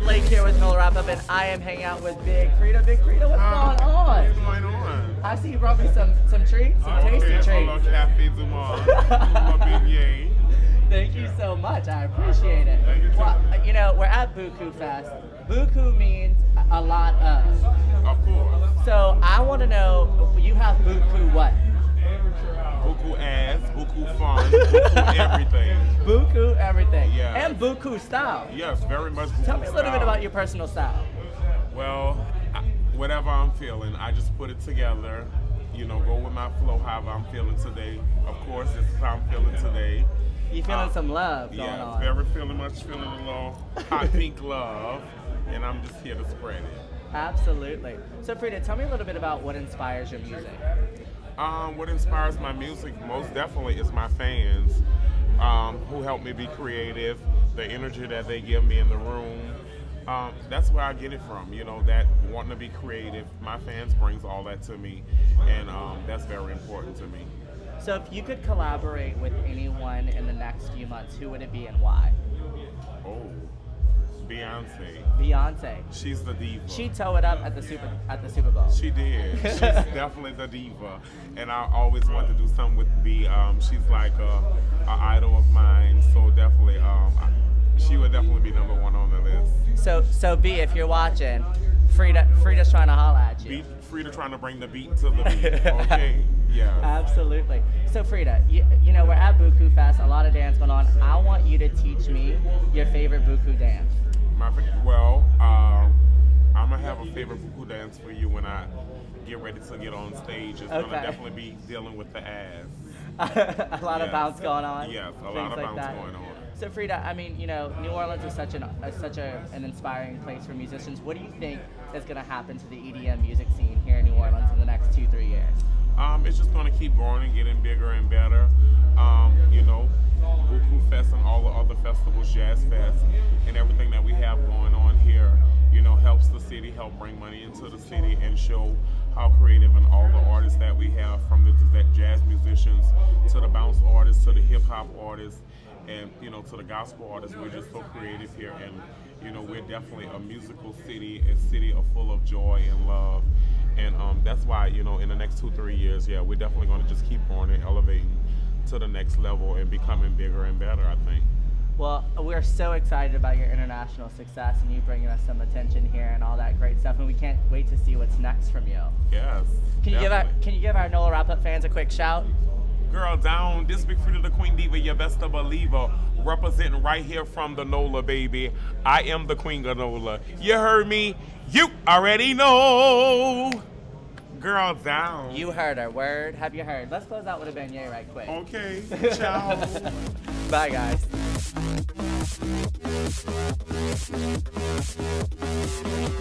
Blake here with NOLA Wrap Up, and I am hanging out with Big Freedia. Big Freedia, what's going on? What's going on? I see you brought me some treats, some tasty treats. I love Cafe Dumont. Thank you so much. I appreciate it. Thank you. Well, you know, we're at Buku Fest. Buku means a lot of. Of course. So I want to know, you have Buku what? Buku ass, Buku fun, Buku everything. Buku everything. Yes. And Buku style. Yes, very much Buku Tell me a little bit about your personal style. Well, whatever I'm feeling, I just put it together, you know, go with my flow, however I'm feeling today. Of course, this is how I'm feeling today. You feeling some love going on. Yeah, very much feeling a little hot pink love, and I'm just here to spread it. Absolutely. So Freedia, tell me a little bit about what inspires your music. What inspires my music most definitely is my fans, who help me be creative, the energy that they give me in the room. That's where I get it from, you know, that wanting to be creative. My fans brings all that to me, and that's very important to me. So if you could collaborate with anyone in the next few months, who would it be and why? Oh, Beyonce. Beyonce. She's the diva. She tore it up at the Super Bowl. She did. She's definitely the diva, and I always wanted to do something with B. She's like an idol of mine, so definitely, she would definitely be #1 on the list. So B, if you're watching, Freedia's trying to holler at you. Freedia trying to bring the beat to the beat. Okay. Yeah. Absolutely. So Freedia, you know, we're at Buku Fest. A lot of dance going on. I want you to teach me your favorite Buku dance. I'm gonna have a favorite Buku dance for you when I get ready to get on stage. It's gonna definitely be dealing with the ass. A lot of bounce going on. Yes, a lot of bounce going on. So Freedia, I mean, you know, New Orleans is such an inspiring place for musicians. What do you think is gonna happen to the EDM music scene here in New Orleans in the next 2-3 years? It's just going to keep growing and getting bigger and better. You know, Buku Fest and all the other festivals, Jazz Fest, and everything that we have going on here, you know, helps the city, help bring money into the city and show how creative and all the artists that we have, from the jazz musicians to the bounce artists to the hip-hop artists and, you know, to the gospel artists. We're just so creative here, and, you know, we're definitely a musical city, a city full of joy and love. And that's why, you know, in the next 2-3 years, yeah, we're definitely going to just keep on and elevating to the next level and becoming bigger and better, I think. Well, we're so excited about your international success and you bringing us some attention here and all that great stuff, and we can't wait to see what's next from you. Yes. Can you give our NOLA Wrap Up fans a quick shout? Girl down, this Big Freedia the Queen Diva, your best of believer, representing right here from the NOLA, baby. I am the Queen of NOLA. You heard me, you already know. Girl down. You heard her, word have you heard. Let's close out with a beignet right quick. Okay, ciao. Bye, guys.